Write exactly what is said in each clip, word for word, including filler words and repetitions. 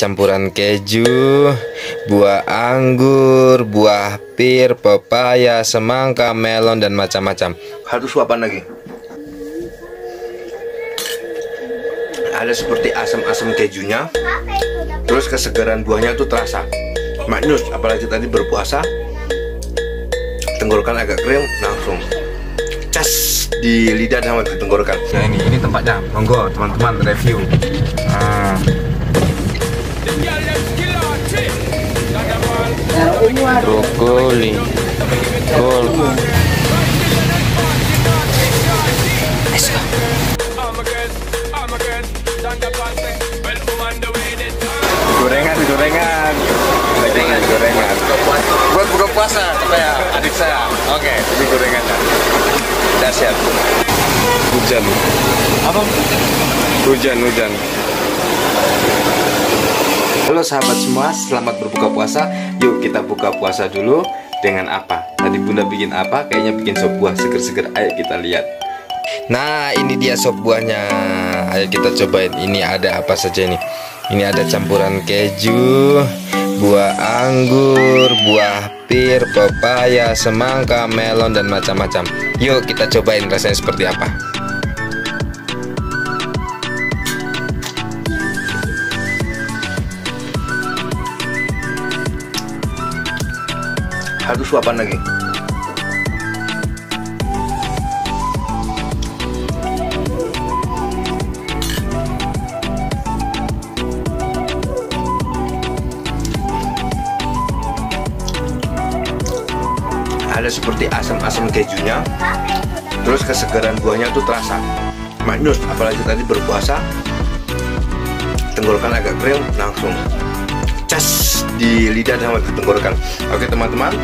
campuran keju, buah anggur, buah pir, pepaya, semangka, melon, dan macam-macam. Satu suapan lagi. Ada seperti asam-asam kejunya, terus kesegaran buahnya itu terasa. Maknyus, apalagi tadi berpuasa, tenggorokan agak kering, langsung cas di lidah sama di tenggorokan. Nah ini, ini tempatnya, monggo teman-teman review. Nah. Brokoli, kol. Let's go. Gorengan, gorengan, gorengan, gorengan. Buat buka puasa, saya adik saya. Oke, okay, ini gorengannya. Dahsyat. Hujan. Apa? Hujan, hujan. Halo sahabat semua, selamat berbuka puasa. Yuk kita buka puasa dulu. Dengan apa? Tadi Bunda bikin apa? Kayaknya bikin sop buah seger-seger. Ayo kita lihat. Nah ini dia sop buahnya. Ayo kita cobain. Ini ada apa saja ini? Ini ada campuran keju, buah anggur, buah pir, pepaya, semangka, melon, dan macam-macam. Yuk kita cobain rasanya seperti apa. Satu suapan lagi. Ada seperti asam-asam kejunya, terus kesegaran buahnya itu terasa. Maknyus, apalagi tadi berpuasa, tenggorokan agak kering, langsung cas di lidah sama di tenggorokan. Oke teman-teman,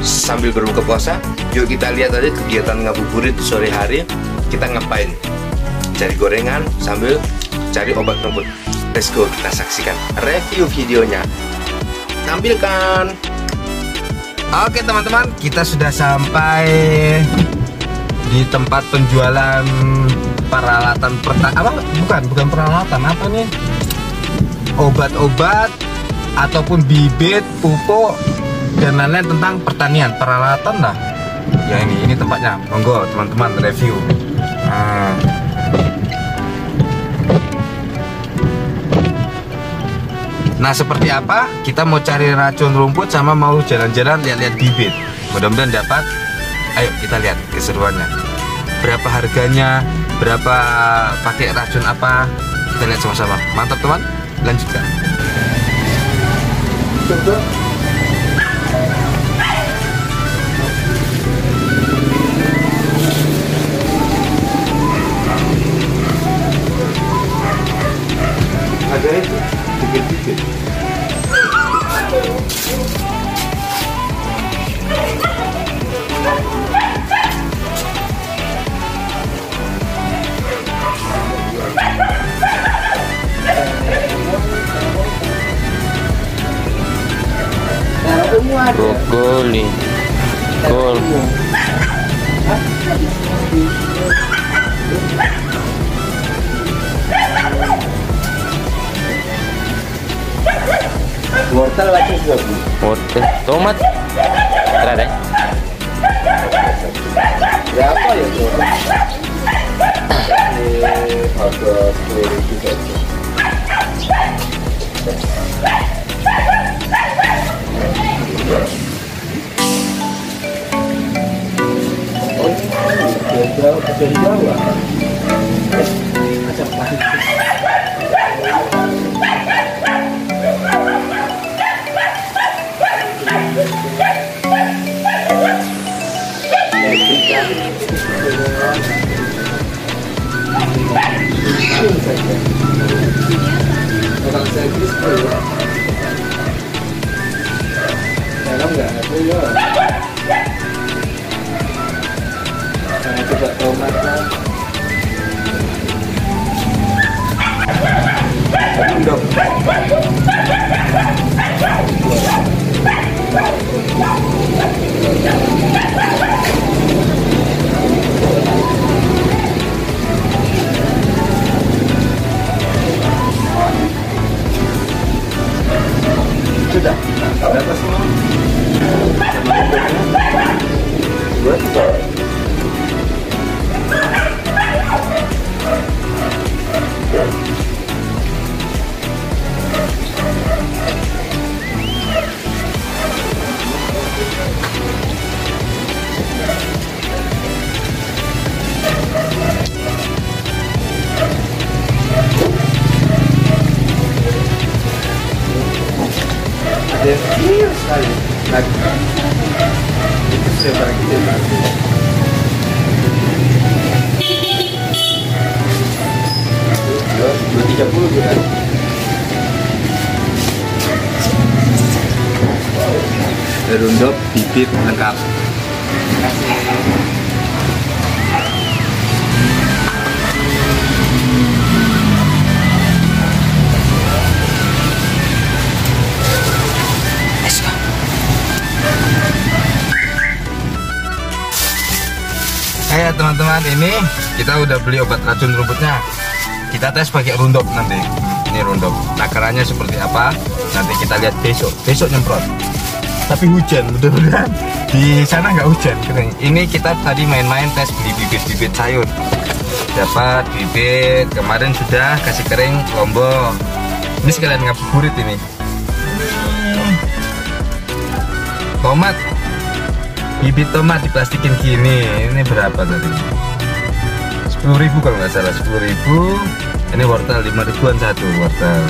sambil berbuka puasa, yuk kita lihat aja kegiatan ngabuburit sore hari kita ngapain. Cari gorengan sambil cari obat rambut. Let's go, kita saksikan review videonya. Tampilkan. Oke teman-teman, kita sudah sampai di tempat penjualan peralatan perta apa bukan bukan peralatan apa nih? Obat-obat ataupun bibit, pupuk, dan lain-lain tentang pertanian, peralatan lah. Ya ini, ini tempatnya, monggo teman-teman review. Nah. Nah seperti apa? Kita mau cari racun rumput sama mau jalan-jalan lihat-lihat bibit. Mudah-mudahan dapat. Ayo kita lihat keseruannya. Berapa harganya? Berapa pakai racun apa? Kita lihat sama-sama. Mantap teman. Lanjutkan. Ada itu dikit-dikit. Brokoli, kol. Wortel lagi buat wortel, tomat, terada. Berapa ya tomat? Harga sepuluh ribu. Dari Jawa. Dalam nggak ada ya. Saya coba tomat lah. Sudah. Berapa semua? Betul. Kecil sekali lagi itu sebar kecil lagi dua tiga puluh juga terunduk bibit lengkap. Ya teman-teman, ini kita udah beli obat racun rumputnya, kita tes pakai rundop nanti. Ini rundop takarannya seperti apa nanti kita lihat besok. Besok nyemprot, tapi hujan, mudah-mudahan di sana nggak hujan. Ini kita tadi main-main tes beli bibit-bibit sayur, dapat bibit kemarin sudah kasih kering lombok. Ini sekalian ngabuburit ini tomat, bibit tomat diplastikin gini. Ini berapa tadi? sepuluh ribu kalau nggak salah, sepuluh ribu. Ini wortel lima ribuan satu wortel.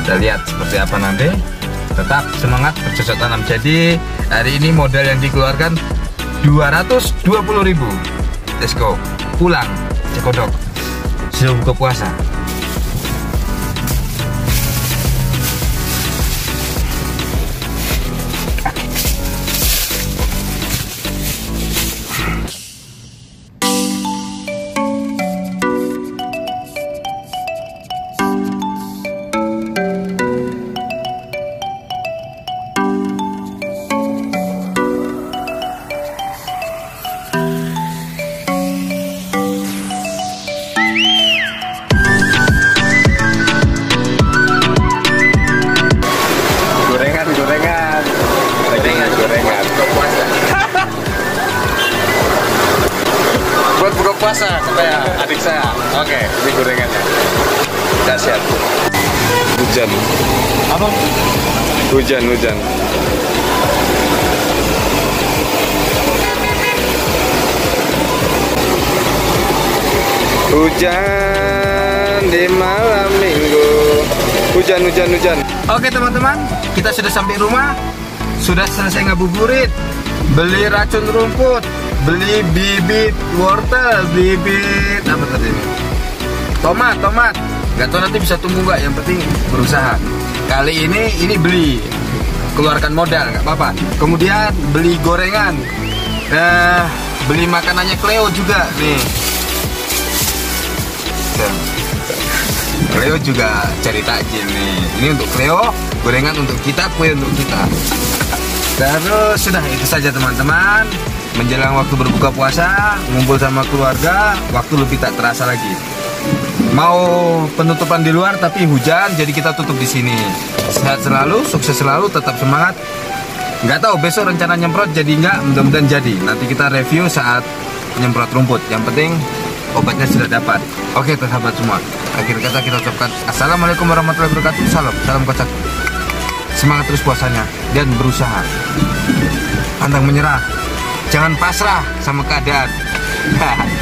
Kita lihat seperti apa nanti. Tetap semangat bercocok tanam. Jadi hari ini modal yang dikeluarkan dua ratus dua puluh ribu. Let's go. Pulang cekodok sebelum buka puasa. Puasa katanya adik saya. Oke, okay, ini gorengannya. Kasihan. Hujan. Apa? Hujan, hujan. Hujan di malam minggu. Hujan, hujan, hujan. Oke, okay, teman-teman, kita sudah sampai rumah. Sudah selesai ngabuburit, beli racun rumput, beli bibit wortel, bibit apa tadi ini? Tomat, tomat. Nggak tahu nanti bisa tumbuh nggak, yang penting berusaha. Kali ini ini beli, keluarkan modal nggak apa-apa. Kemudian beli gorengan, eh, beli makanannya Cleo juga nih. Cleo juga cari takjil nih. Ini untuk Cleo, gorengan untuk kita, kue untuk kita. Terus sudah itu saja teman-teman. Menjelang waktu berbuka puasa, ngumpul sama keluarga, waktu lebih tak terasa lagi. Mau penutupan di luar tapi hujan, jadi kita tutup di sini. Sehat selalu, sukses selalu, tetap semangat. Nggak tahu besok rencana nyemprot jadi nggak, mudah-mudahan jadi. Nanti kita review saat nyemprot rumput. Yang penting obatnya sudah dapat. Oke, sahabat semua. Akhir kata kita ucapkan assalamualaikum warahmatullahi wabarakatuh. Salam, salam kocak. Semangat terus puasanya dan berusaha. Pantang menyerah. Jangan pasrah sama keadaan.